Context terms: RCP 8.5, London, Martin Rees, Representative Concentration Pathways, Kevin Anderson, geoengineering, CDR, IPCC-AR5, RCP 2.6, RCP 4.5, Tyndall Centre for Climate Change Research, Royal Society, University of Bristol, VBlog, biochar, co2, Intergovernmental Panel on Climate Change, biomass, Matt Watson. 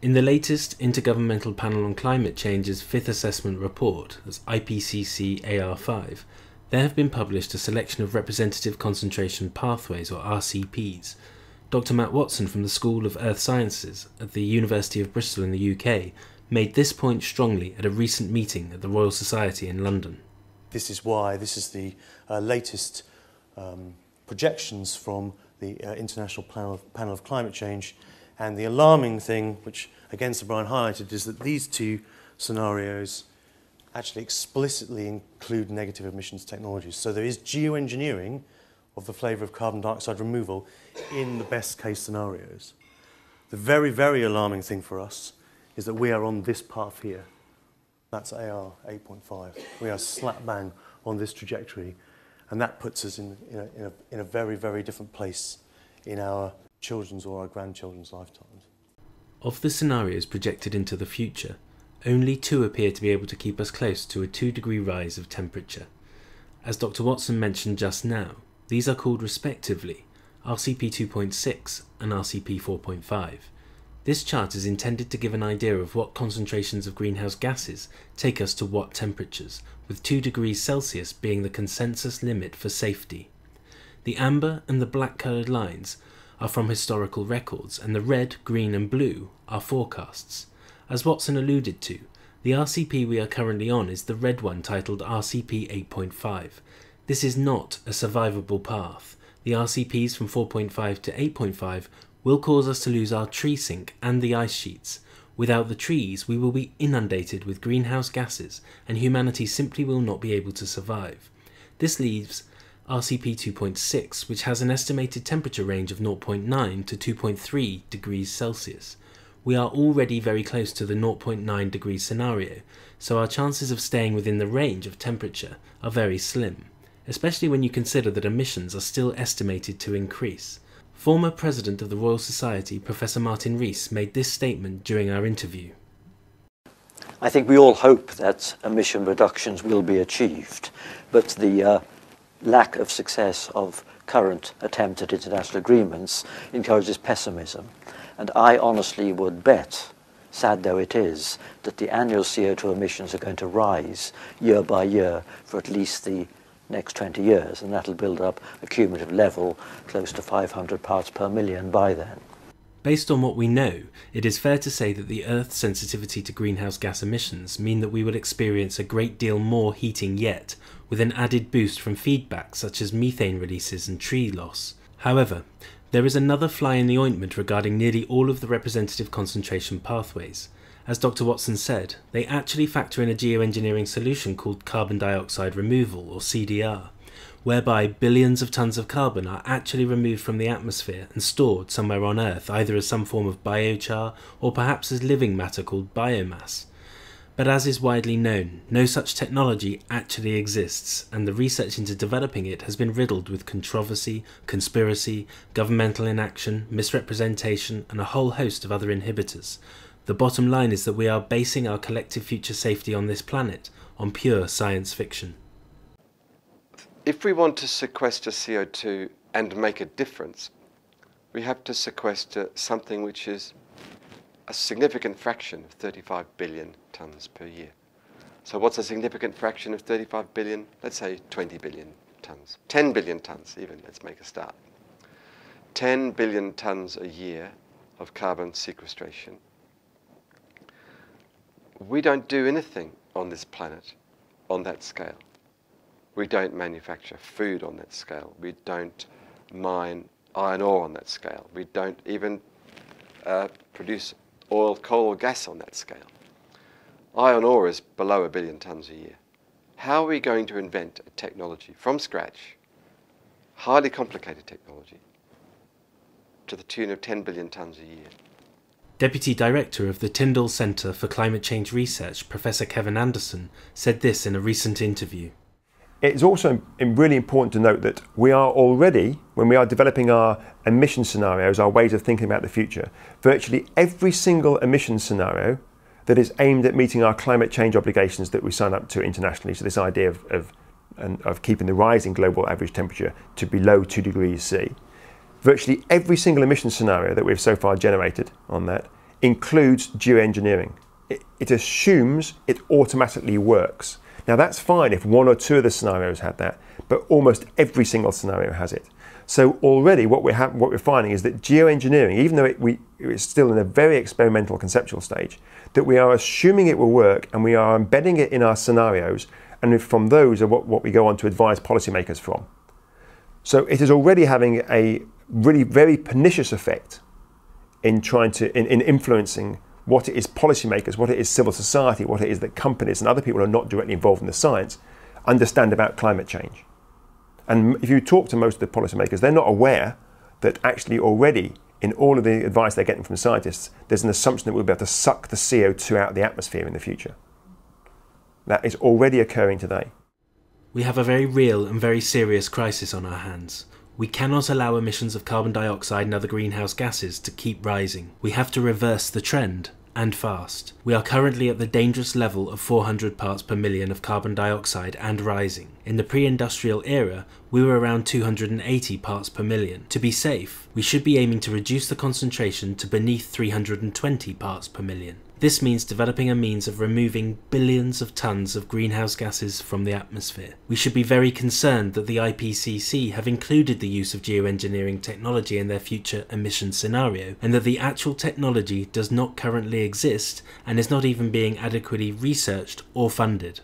In the latest Intergovernmental Panel on Climate Change's fifth assessment report, that's IPCC-AR5, there have been published a selection of representative concentration pathways, or RCPs. Dr. Matt Watson from the School of Earth Sciences at the University of Bristol in the UK made this point strongly at a recent meeting at the Royal Society in London. This is why this is the latest projections from the International Panel of Climate Change, and the alarming thing, which again Sir Brian highlighted, is that these two scenarios actually explicitly include negative emissions technologies. So there is geoengineering of the flavour of carbon dioxide removal in the best case scenarios. The very, very alarming thing for us is that we are on this path here. That's AR 8.5. We are slap bang on this trajectory, and that puts us in a very, very different place in our children's or our grandchildren's lifetimes. Of the scenarios projected into the future, only two appear to be able to keep us close to a 2-degree rise of temperature. As Dr. Watson mentioned just now, these are called respectively RCP 2.6 and RCP 4.5. This chart is intended to give an idea of what concentrations of greenhouse gases take us to what temperatures, with 2 degrees Celsius being the consensus limit for safety. The amber and the black coloured lines are from historical records, and the red, green and blue are forecasts. As Watson alluded to, the RCP we are currently on is the red one, titled RCP 8.5. This is not a survivable path. The RCPs from 4.5 to 8.5 will cause us to lose our tree sink and the ice sheets. Without the trees, we will be inundated with greenhouse gases, and humanity simply will not be able to survive. This leaves RCP 2.6, which has an estimated temperature range of 0.9 to 2.3 degrees Celsius. We are already very close to the 0.9 degree scenario, so our chances of staying within the range of temperature are very slim, especially when you consider that emissions are still estimated to increase. Former President of the Royal Society, Professor Martin Rees, made this statement during our interview. I think we all hope that emission reductions will be achieved, but the lack of success of current attempt at international agreements encourages pessimism. And I honestly would bet, sad though it is, that the annual CO2 emissions are going to rise year by year for at least the next 20 years, and that'll build up a cumulative level close to 500 parts per million by then. Based on what we know, it is fair to say that the Earth's sensitivity to greenhouse gas emissions mean that we will experience a great deal more heating yet, with an added boost from feedback such as methane releases and tree loss. However, there is another fly in the ointment regarding nearly all of the representative concentration pathways. As Dr. Watson said, they actually factor in a geoengineering solution called carbon dioxide removal, or CDR, whereby billions of tons of carbon are actually removed from the atmosphere and stored somewhere on Earth, either as some form of biochar or perhaps as living matter called biomass. But as is widely known, no such technology actually exists, and the research into developing it has been riddled with controversy, conspiracy, governmental inaction, misrepresentation, and a whole host of other inhibitors. The bottom line is that we are basing our collective future safety on this planet on pure science fiction. If we want to sequester CO2 and make a difference, we have to sequester something which is a significant fraction of 35 billion tonnes per year. So what's a significant fraction of 35 billion? Let's say 20 billion tonnes, 10 billion tonnes even, let's make a start. 10 billion tonnes a year of carbon sequestration. We don't do anything on this planet on that scale. We don't manufacture food on that scale. We don't mine iron ore on that scale. We don't even produce oil, coal or gas on that scale. Iron ore is below 1 billion tonnes a year. How are we going to invent a technology from scratch, highly complicated technology, to the tune of 10 billion tonnes a year? Deputy Director of the Tyndall Centre for Climate Change Research, Professor Kevin Anderson, said this in a recent interview. It's also really important to note that we are already, when we are developing our emission scenarios, our ways of thinking about the future, virtually every single emission scenario that is aimed at meeting our climate change obligations that we sign up to internationally, so this idea of keeping the rising global average temperature to below 2 degrees C, virtually every single emission scenario that we've so far generated on that includes geoengineering. It assumes it automatically works. Now that's fine if one or two of the scenarios had that, but almost every single scenario has it. So already what we're finding is that geoengineering, even though it's still in a very experimental conceptual stage, that we are assuming it will work and we are embedding it in our scenarios, and from those are what we go on to advise policymakers from. So it is already having a really very pernicious effect in trying to, in influencing what it is policymakers, what it is civil society, what it is that companies and other people who are not directly involved in the science understand about climate change. And if you talk to most of the policymakers, they're not aware that actually already in all of the advice they're getting from scientists, there's an assumption that we'll be able to suck the CO2 out of the atmosphere in the future. That is already occurring today. We have a very real and very serious crisis on our hands. We cannot allow emissions of carbon dioxide and other greenhouse gases to keep rising. We have to reverse the trend, and fast. We are currently at the dangerous level of 400 parts per million of carbon dioxide and rising. In the pre-industrial era, we were around 280 parts per million. To be safe, we should be aiming to reduce the concentration to beneath 320 parts per million. This means developing a means of removing billions of tons of greenhouse gases from the atmosphere. We should be very concerned that the IPCC have included the use of geoengineering technology in their future emission scenario, and that the actual technology does not currently exist and is not even being adequately researched or funded.